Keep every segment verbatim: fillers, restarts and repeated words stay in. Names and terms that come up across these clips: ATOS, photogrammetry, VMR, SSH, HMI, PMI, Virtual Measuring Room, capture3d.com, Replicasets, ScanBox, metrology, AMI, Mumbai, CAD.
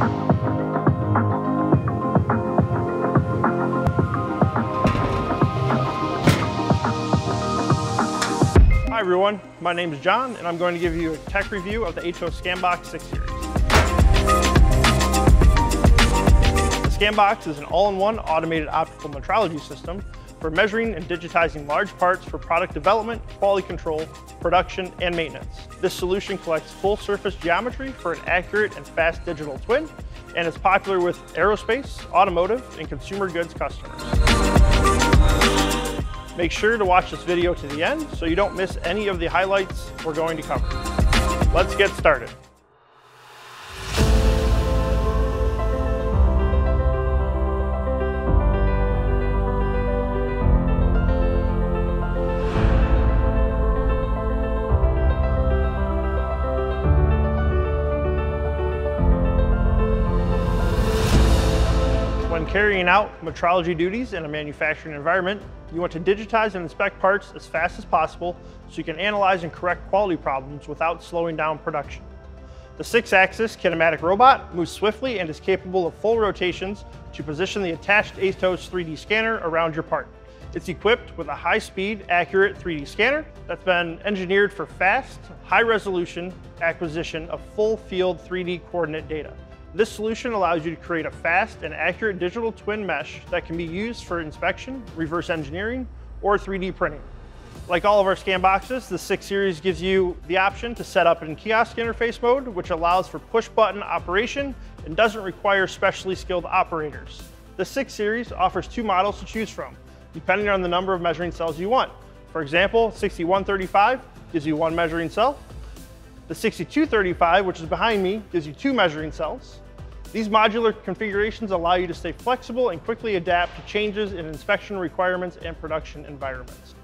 Hi everyone, my name is John and I'm going to give you a tech review of the ATOS ScanBox six Series. The ScanBox is an all-in-one automated optical metrology system for measuring and digitizing large parts for product development, quality control, production, and maintenance. This solution collects full surface geometry for an accurate and fast digital twin and is popular with aerospace, automotive, and consumer goods customers. Make sure to watch this video to the end so you don't miss any of the highlights we're going to cover. Let's get started. When carrying out metrology duties in a manufacturing environment, you want to digitize and inspect parts as fast as possible so you can analyze and correct quality problems without slowing down production. The six-axis kinematic robot moves swiftly and is capable of full rotations to position the attached ATOS three D scanner around your part. It's equipped with a high-speed, accurate three D scanner that's been engineered for fast, high-resolution acquisition of full-field three D coordinate data. This solution allows you to create a fast and accurate digital twin mesh that can be used for inspection, reverse engineering, or three D printing. Like all of our scan boxes, the six Series gives you the option to set up in kiosk interface mode, which allows for push-button operation and doesn't require specially skilled operators. The six Series offers two models to choose from, depending on the number of measuring cells you want. For example, sixty-one thirty-five gives you one measuring cell. The sixty-two thirty-five, which is behind me, gives you two measuring cells. These modular configurations allow you to stay flexible and quickly adapt to changes in inspection requirements and production environments.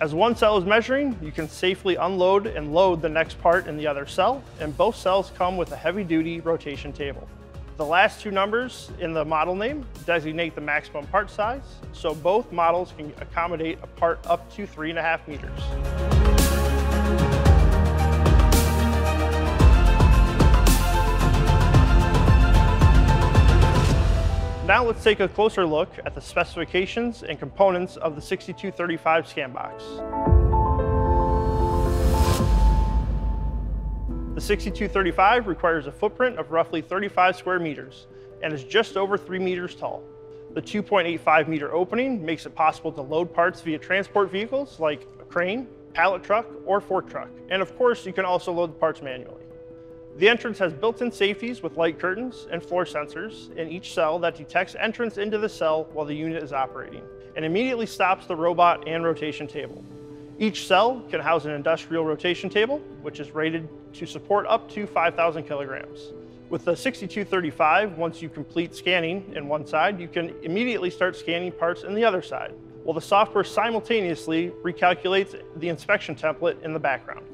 As one cell is measuring, you can safely unload and load the next part in the other cell, and both cells come with a heavy-duty rotation table. The last two numbers in the model name designate the maximum part size, so both models can accommodate a part up to three and a half meters. Now let's take a closer look at the specifications and components of the sixty-two thirty-five ScanBox. The sixty-two thirty-five requires a footprint of roughly thirty-five square meters and is just over three meters tall. The two point eight five meter opening makes it possible to load parts via transport vehicles like a crane, pallet truck, or fork truck. And of course, you can also load the parts manually. The entrance has built-in safeties with light curtains and floor sensors in each cell that detects entrance into the cell while the unit is operating and immediately stops the robot and rotation table. Each cell can house an industrial rotation table, which is rated to support up to five thousand kilograms. With the sixty-two thirty-five, once you complete scanning in one side, you can immediately start scanning parts in the other side, while the software simultaneously recalculates the inspection template in the background.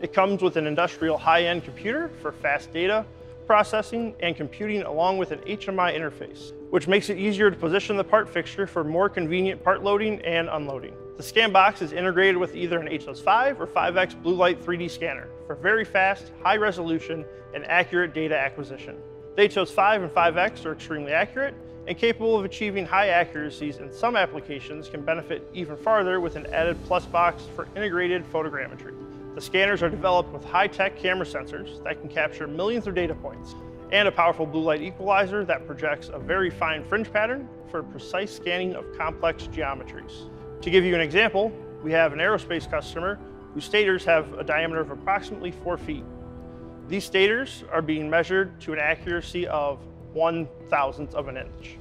It comes with an industrial high-end computer for fast data processing and computing, along with an H M I interface, which makes it easier to position the part fixture for more convenient part loading and unloading. The ScanBox is integrated with either an ATOS five or five X Blue Light three D scanner for very fast, high-resolution, and accurate data acquisition. The ATOS five and five X are extremely accurate and capable of achieving high accuracies, and some applications can benefit even farther with an added plus box for integrated photogrammetry. The scanners are developed with high-tech camera sensors that can capture millions of data points and a powerful blue light equalizer that projects a very fine fringe pattern for precise scanning of complex geometries. To give you an example, we have an aerospace customer whose stators have a diameter of approximately four feet. These stators are being measured to an accuracy of one thousandth of an inch.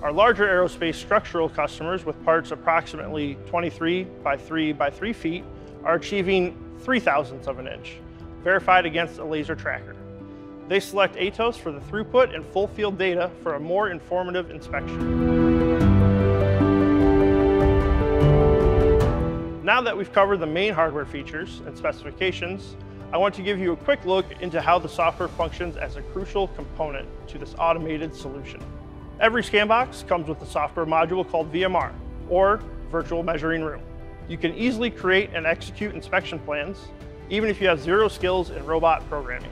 Our larger aerospace structural customers with parts approximately twenty-three by three by three feet are achieving three thousandths of an inch, verified against a laser tracker. They select ATOS for the throughput and full field data for a more informative inspection. Now that we've covered the main hardware features and specifications, I want to give you a quick look into how the software functions as a crucial component to this automated solution. Every ScanBox comes with a software module called V M R, or Virtual Measuring Room. You can easily create and execute inspection plans, even if you have zero skills in robot programming.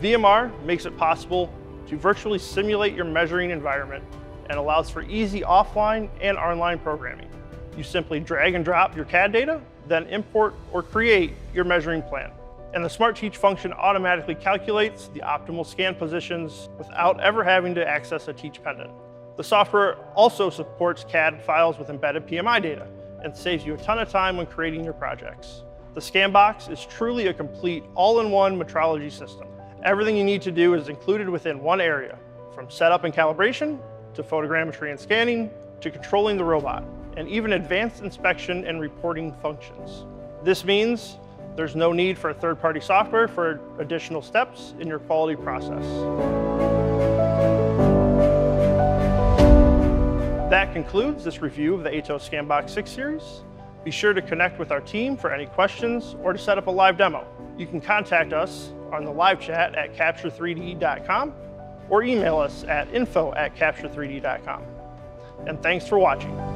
V M R makes it possible to virtually simulate your measuring environment and allows for easy offline and online programming. You simply drag and drop your C A D data, then import or create your measuring plan. And the Smart Teach function automatically calculates the optimal scan positions without ever having to access a Teach pendant. The software also supports C A D files with embedded P M I data and saves you a ton of time when creating your projects. The ScanBox is truly a complete all-in-one metrology system. Everything you need to do is included within one area, from setup and calibration, to photogrammetry and scanning, to controlling the robot, and even advanced inspection and reporting functions. This means there's no need for third-party software for additional steps in your quality process. That concludes this review of the ATOS ScanBox six Series. Be sure to connect with our team for any questions or to set up a live demo. You can contact us on the live chat at capture three D dot com or email us at info at capture three D dot com. And thanks for watching.